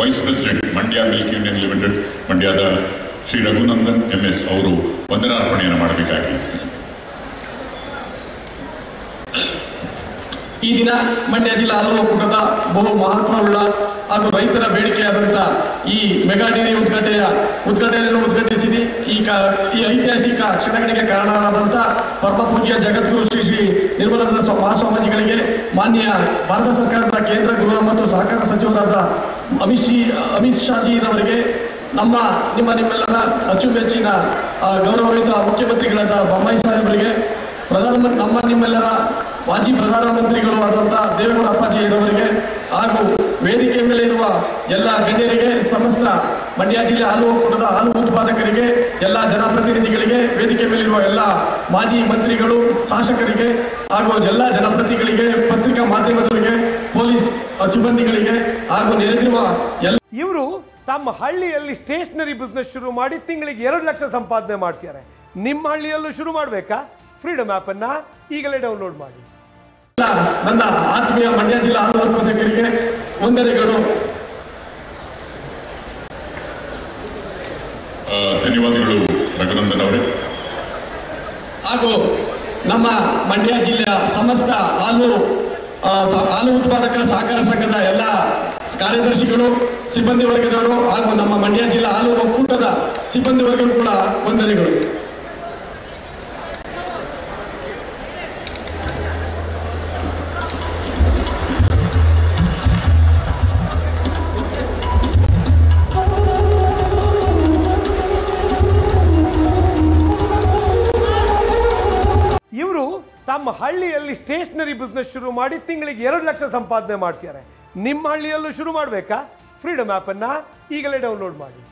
Vice President Mandya Milk Union Limited Mandyada Shri Raghunandan M.S. avaru vandana arpaneyannu madabekagi ee dina Mandya jilla halavu kutada ಬಹು ಮಹತ್ವವುಳ್ಳ ಹಾಗೂ ರೈತರ ಬೇಡಿಕೆಯಾದಂತ ಈ mega dairy ಉದ್ಘಾಟನೆಯನ್ನು ಉದ್ಘಾಟಿಸಿದೆ ಈ ಐತಿಹಾಸಿಕ ಕ್ಷಣಗಳಿಗೆ ಕಾರಣರಾದಂತ ಪರಮಪೂಜ್ಯ ಜಗದ್ಗುರು ಶ್ರೀ ಶ್ರೀ ನಿರ್ಮಲಾನಂದ ಮಹಾಸ್ವಾಮೀಜಿಗಳಿಗೆ ಮಾನ್ಯ ಭಾರತ ಸರ್ಕಾರದ ಕೇಂದ್ರ ಗೃಹ ಮತ್ತು ಸಹಕಾರ ಸಚಿವರಾದ ಅಮಿತ್ ಶಾಜಿ ಅವರಿಗೆ ನಮ್ಮ ನಿಮ್ಮೆಲ್ಲರ ಅಚ್ಚುಮೆಚ್ಚಿನ ಗೌರವಯುತ ಮುಖ್ಯಮಂತ್ರಿಗಳಾದ ಬೊಮ್ಮಾಯಿ ಸಾಹೇಬರಿಗೆ ಪ್ರಧಾನಮಂತ್ರಿ ನಮ್ಮ ನಿಮ್ಮೆಲ್ಲರ ಮಾಜಿ ಪ್ರಧಾನಮಂತ್ರಿಗಳು ಆದಂತ ದೇವೇಗೌಡ ಅಪ್ಪಾಜಿಯವರಿಗೆ ಹಾಗೂ ವೇದಿಕೆ ಮೇಲೆ ಇರುವ ಎಲ್ಲ ಗಣ್ಯರಿಗೆ ಸಮಸ್ತ ಮಂಡ್ಯ ಜಿಲ್ಲೆ ಹಾಲು ಒಕ್ಕೂಟದ ಹಾಲು ಉತ್ಪಾದಕರಿಗೆ ಎಲ್ಲ ಜನಪ್ರತಿನಿಧಿಗಳಿಗೆ ವೇದಿಕೆ ಮೇಲಿರುವ ಎಲ್ಲ ಮಾಜಿ ಮಂತ್ರಿಗಳು ಶಾಸಕರಿಗೆ ಹಾಗೂ ಎಲ್ಲ ಜನಪ್ರತಿನಿಧಿಗಳಿಗೆ ಪತ್ರಿಕಾ ಮಾಧ್ಯಮದವರಿಗೆ ಪೊಲೀಸ್ ಸಿಬ್ಬಂದಿಗಳಿಗೆ ಹಾಗೂ ನೆರೆದಿರುವ ಎಲ್ಲ ಇವರು ತಮ್ಮ ಹಳ್ಳಿಯಲ್ಲಿ ಸ್ಟೇಷನರಿ ಬಿಸ್ನೆಸ್ ಶುರು ಮಾಡಿ ತಿಂಗಳಿಗೆ 2 ಲಕ್ಷ ಸಂಪಾದನೆ ಮಾಡ್ತಾರೆ. ನಿಮ್ಮ ಹಳ್ಳಿಯಲ್ಲೂ ಶುರು ಮಾಡಬೇಕಾ? ಫ್ರೀಡಮ್ ಆಪ್ ಅನ್ನ ಈಗಲೇ ಡೌನ್ಲೋಡ್ ಮಾಡಿ. ನನ್ನ ಆತ್ಮೀಯ ಮಂಡ್ಯ ಜಿಲ್ಲಾ ಹಾಲು ಉತ್ಪಾದಕರಿಗೆ ವಂದನೆಗಳು, ಧನ್ಯವಾದಗಳು ರಘುನಂದನ್ ಅವರೇ. ಹಾಗೂ ನಮ್ಮ ಮಂಡ್ಯ ಜಿಲ್ಲೆಯ ಸಮಸ್ತ ಹಾಲು ಉತ್ಪಾದಕ ಸಹಕಾರ ಸಂಘದ ಎಲ್ಲ ಕಾರ್ಯದರ್ಶಿಗಳು, ಸಿಬ್ಬಂದಿ ವರ್ಗದವರು ಹಾಗೂ ನಮ್ಮ ಮಂಡ್ಯ ಜಿಲ್ಲಾ ಹಾಲು ಒಕ್ಕೂಟದ ಸಿಬ್ಬಂದಿ ವರ್ಗಗಳು ಕೂಡ ವಂದನೆಗಳು. ತಮ್ಮ ಹಳ್ಳಿಯಲ್ಲಿ ಸ್ಟೇಷನರಿ ಬಿಸ್ನೆಸ್ ಶುರು ಮಾಡಿ ತಿಂಗಳಿಗೆ 2 ಲಕ್ಷ ಸಂಪಾದನೆ ಮಾಡ್ತಾರೆ. ನಿಮ್ಮ ಹಳ್ಳಿಯಲ್ಲೂ ಶುರು ಮಾಡಬೇಕಾ? ಫ್ರೀಡಮ್ ಆ್ಯಪನ್ನು ಈಗಲೇ ಡೌನ್ಲೋಡ್ ಮಾಡಿ.